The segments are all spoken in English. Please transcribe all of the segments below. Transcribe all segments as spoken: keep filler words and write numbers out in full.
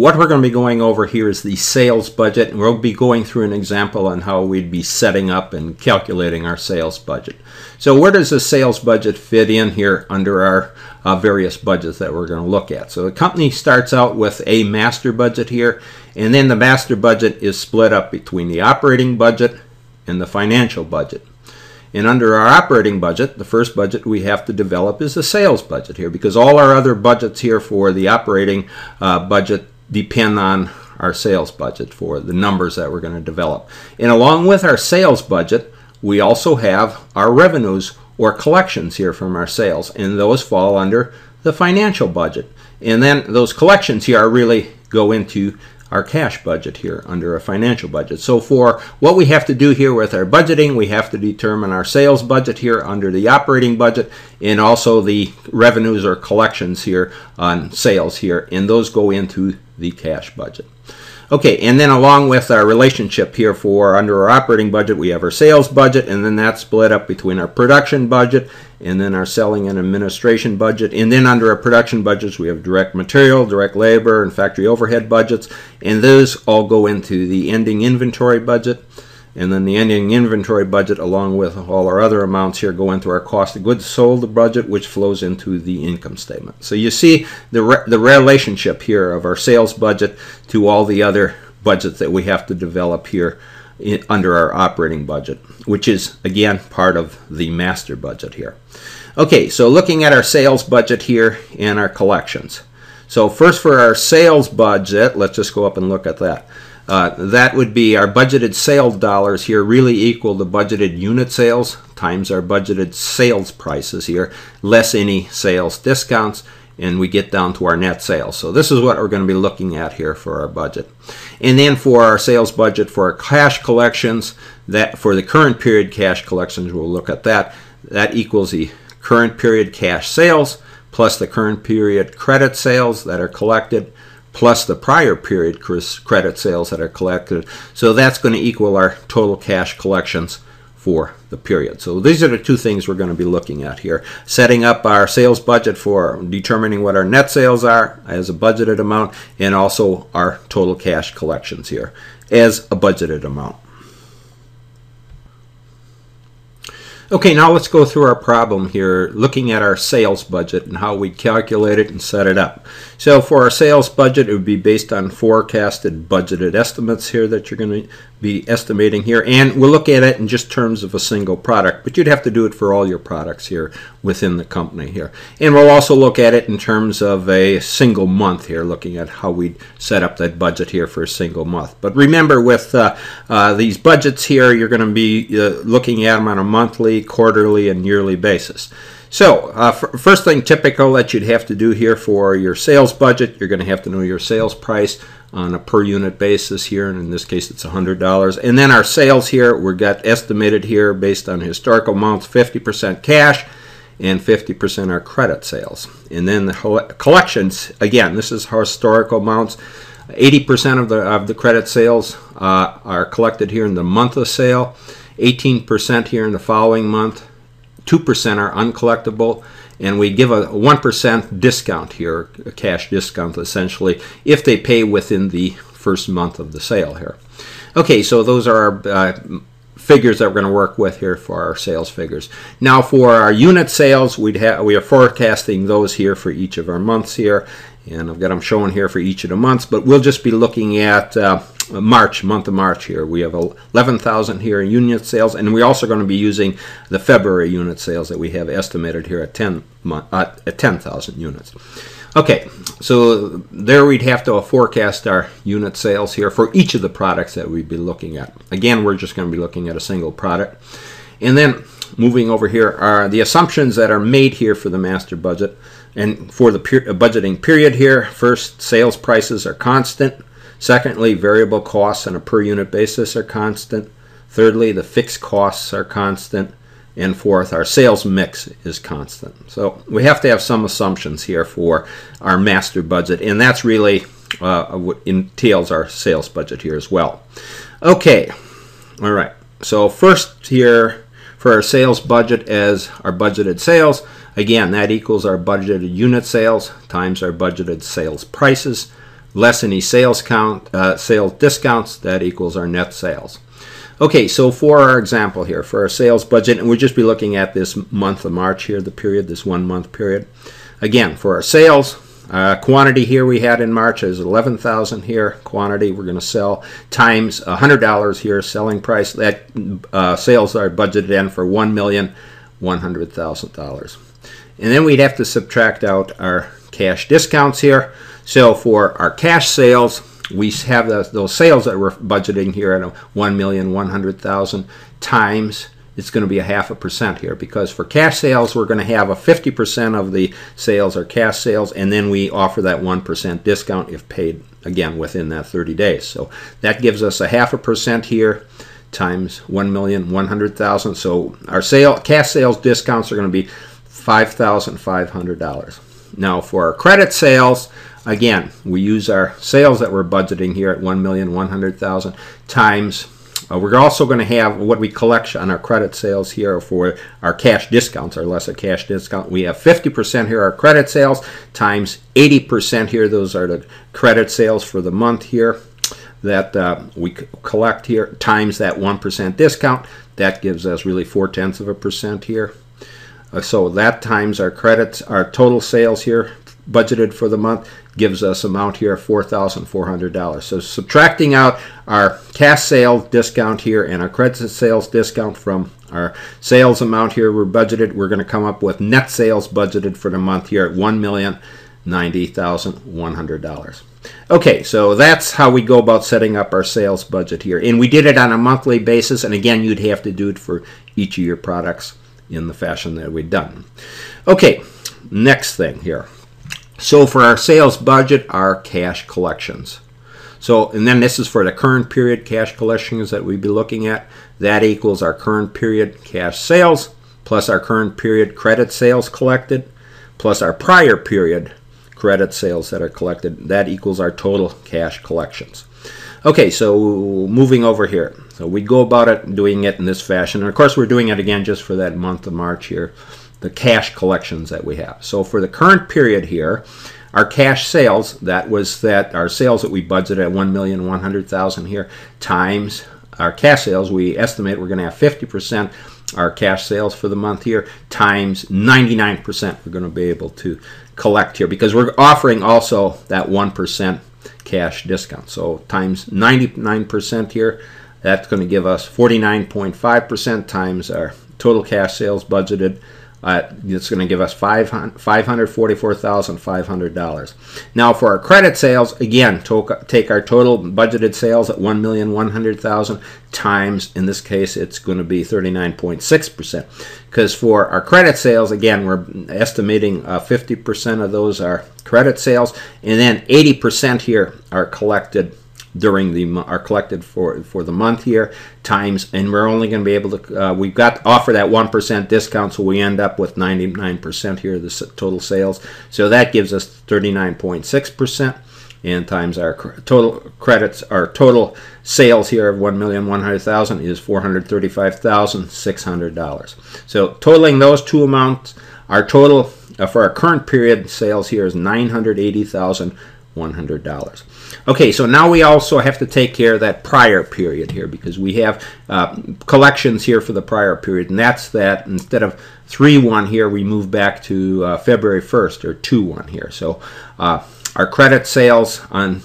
What we're going to be going over here is the sales budget, and we'll be going through an example on how we'd be setting up and calculating our sales budget. So where does the sales budget fit in here under our uh, various budgets that we're going to look at? So the company starts out with a master budget here, and then the master budget is split up between the operating budget and the financial budget. And under our operating budget, the first budget we have to develop is the sales budget here, because all our other budgets here for the operating uh, budget depend on our sales budget for the numbers that we're going to develop. And along with our sales budget, we also have our revenues or collections here from our sales, and those fall under the financial budget. And then those collections here really go into our cash budget here under a financial budget. So for what we have to do here with our budgeting, we have to determine our sales budget here under the operating budget, and also the revenues or collections here on sales here, and those go into the cash budget. Okay, and then along with our relationship here for under our operating budget, we have our sales budget, and then that's split up between our production budget and then our selling and administration budget. And then under our production budgets, we have direct material, direct labor, and factory overhead budgets, and those all go into the ending inventory budget. And then the ending inventory budget, along with all our other amounts here, go into our cost of goods sold budget, which flows into the income statement. So you see the, re the relationship here of our sales budget to all the other budgets that we have to develop here in, under our operating budget, which is, again, part of the master budget here. Okay, so looking at our sales budget here and our collections. So first for our sales budget, let's just go up and look at that. Uh, that would be our budgeted sales dollars here really equal the budgeted unit sales times our budgeted sales prices here, less any sales discounts, and we get down to our net sales. So this is what we're going to be looking at here for our budget. And then for our sales budget for our cash collections, that for the current period cash collections, we'll look at that. That equals the current period cash sales plus the current period credit sales that are collected, plus the prior period credit sales that are collected. So that's going to equal our total cash collections for the period. So these are the two things we're going to be looking at here. Setting up our sales budget for determining what our net sales are as a budgeted amount, and also our total cash collections here as a budgeted amount. Okay, now let's go through our problem here, looking at our sales budget and how we calculate it and set it up. So for our sales budget, it would be based on forecasted budgeted estimates here that you're going to be estimating here. And we'll look at it in just terms of a single product, but you'd have to do it for all your products here within the company here. And we'll also look at it in terms of a single month here, looking at how we set up that budget here for a single month. But remember, with uh, uh, these budgets here, you're going to be uh, looking at them on a monthly, quarterly, and yearly basis. So uh, first thing typical that you'd have to do here for your sales budget, you're going to have to know your sales price on a per unit basis here, and in this case it's one hundred dollars. And then our sales here, we've got estimated here based on historical amounts, fifty percent cash and fifty percent are credit sales. And then the collections, again, this is historical amounts. eighty percent of the, of the credit sales uh, are collected here in the month of sale, eighteen percent here in the following month, two percent are uncollectible, and we give a one percent discount here, a cash discount essentially, if they pay within the first month of the sale here. Okay, so those are our uh, figures that we're going to work with here for our sales figures. Now for our unit sales, we'd have, we are forecasting those here for each of our months here, and I've got them shown here for each of the months, but we'll just be looking at uh, March, month of March here. We have eleven thousand here in unit sales, and we're also going to be using the February unit sales that we have estimated here at ten thousand units. Okay, so there we'd have to forecast our unit sales here for each of the products that we'd be looking at. Again, we're just going to be looking at a single product. And then moving over here are the assumptions that are made here for the master budget. And for the per budgeting period here, first, sales prices are constant. Secondly, variable costs on a per unit basis are constant. Thirdly, the fixed costs are constant. And fourth, our sales mix is constant. So we have to have some assumptions here for our master budget, and that's really uh, what entails our sales budget here as well. Okay, all right. So first here for our sales budget as our budgeted sales, again, that equals our budgeted unit sales times our budgeted sales prices less any sales count, uh, sales discounts, that equals our net sales. Okay, so for our example here, for our sales budget, and we'll just be looking at this month of March here, the period, this one month period. Again, for our sales, uh, quantity here we had in March is eleven thousand here, quantity we're going to sell, times one hundred dollars here, selling price, that uh, sales are budgeted in for one million one hundred thousand dollars. And then we'd have to subtract out our cash discounts here. So for our cash sales, we have those, those sales that we're budgeting here at one million one hundred thousand dollars times, it's going to be a half a percent here, because for cash sales, we're going to have a fifty percent of the sales are cash sales, and then we offer that one percent discount if paid, again, within that thirty days. So that gives us a half a percent here times one million one hundred thousand dollars. So our sale, cash sales discounts are going to be five thousand five hundred dollars. Now for our credit sales, again, we use our sales that we're budgeting here at one million one hundred thousand dollars times, uh, we're also going to have what we collect on our credit sales here for our cash discounts, our lesser cash discount. We have fifty percent here, our credit sales, times eighty percent here. Those are the credit sales for the month here that uh, we collect here, times that one percent discount. That gives us really four-tenths of a percent here. Uh, so that times our credits, our total sales here, budgeted for the month, gives us amount here of four thousand four hundred dollars. So subtracting out our cash sale discount here and our credit sales discount from our sales amount here we're budgeted, we're going to come up with net sales budgeted for the month here at one million ninety thousand one hundred dollars. Okay, so that's how we go about setting up our sales budget here. And we did it on a monthly basis, and again, you'd have to do it for each of your products in the fashion that we've done. Okay, next thing here. So for our sales budget, our cash collections. So, and then this is for the current period cash collections that we'd be looking at. That equals our current period cash sales plus our current period credit sales collected plus our prior period credit sales that are collected. That equals our total cash collections. Okay, so moving over here. So we go about it doing it in this fashion. And of course, we're doing it again just for that month of March here, the cash collections that we have. So for the current period here, our cash sales, that was that our sales that we budgeted at one million one hundred thousand dollars here, times our cash sales, we estimate we're going to have fifty percent our cash sales for the month here, times ninety-nine percent we're going to be able to collect here, because we're offering also that one percent cash discount. So times ninety-nine percent here, that's going to give us forty-nine point five percent times our total cash sales budgeted. Uh, it's going to give us five hundred forty-four thousand five hundred dollars. Now for our credit sales, again, take our total budgeted sales at one million one hundred thousand dollars times, in this case, it's going to be thirty-nine point six percent. Because for our credit sales, again, we're estimating uh, fifty percent of those are credit sales, and then eighty percent here are collected during the are collected for for the month here times, and we're only going to be able to uh, we've got offer that one percent discount, so we end up with ninety-nine percent here, the total sales. So that gives us thirty-nine point six percent, and times our total credits, our total sales here of one million one hundred thousand is four hundred thirty-five thousand six hundred dollars. So totaling those two amounts, our total uh, for our current period sales here is nine hundred eighty thousand one hundred dollars. Okay, so now we also have to take care of that prior period here, because we have uh, collections here for the prior period, and that's that instead of three one here, we move back to uh, February first or two one here. So uh, our credit sales on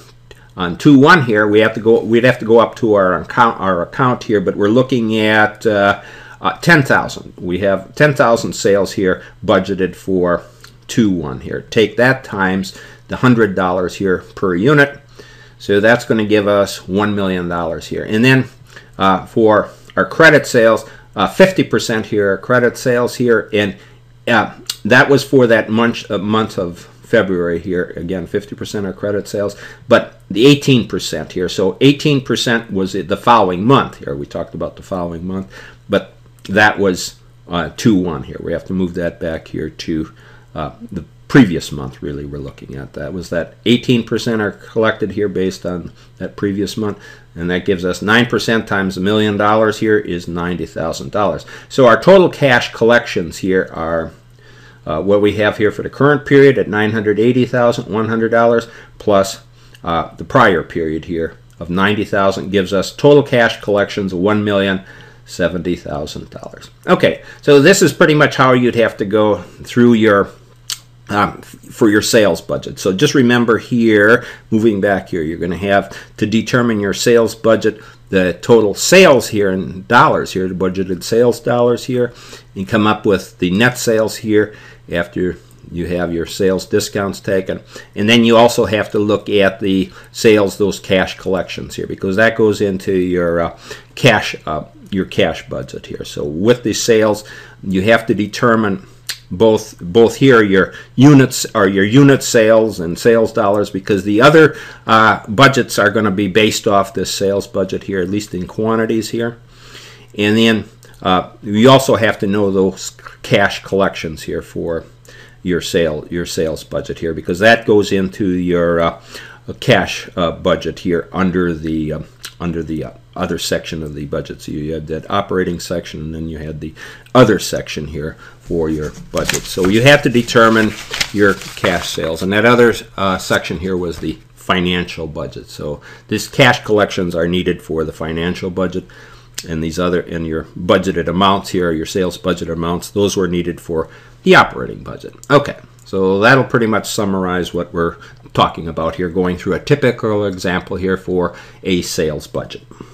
on two one here, we have to go. We'd have to go up to our account our account here, but we're looking at uh, uh, ten thousand. We have ten thousand sales here budgeted for two one here. Take that times the one hundred dollars here per unit. So that's going to give us one million dollars here. And then uh, for our credit sales, uh, fifty percent here are credit sales here. And uh, that was for that month, uh, month of February here. Again, fifty percent are credit sales, but the eighteen percent here. So eighteen percent was the following month here. We talked about the following month, but that was uh, two one here. We have to move that back here to uh, the previous month, really, we're looking at. That was that eighteen percent are collected here based on that previous month, and that gives us nine percent times a million dollars here is ninety thousand dollars. So our total cash collections here are uh, what we have here for the current period at nine hundred eighty thousand one hundred dollars plus uh, the prior period here of ninety thousand dollars gives us total cash collections of one million seventy thousand dollars. Okay, so this is pretty much how you'd have to go through your Um, for your sales budget. So just remember here, moving back here, you're going to have to determine your sales budget, the total sales here in dollars here, the budgeted sales dollars here, and come up with the net sales here after you have your sales discounts taken. And then you also have to look at the sales, those cash collections here, because that goes into your uh, cash uh, your cash budget here. So with the sales, you have to determine both both here your units are your unit sales and sales dollars, because the other uh, budgets are going to be based off this sales budget here, at least in quantities here. And then uh, you also have to know those cash collections here for your sale your sales budget here, because that goes into your uh, cash uh, budget here under the um, under the uh, other section of the budget. So you had that operating section, and then you had the other section here for your budget. So you have to determine your cash sales, and that other uh, section here was the financial budget. So this cash collections are needed for the financial budget, and these other and your budgeted amounts here, your sales budget amounts, those were needed for the operating budget. Okay, so that'll pretty much summarize what we're talking about here, going through a typical example here for a sales budget.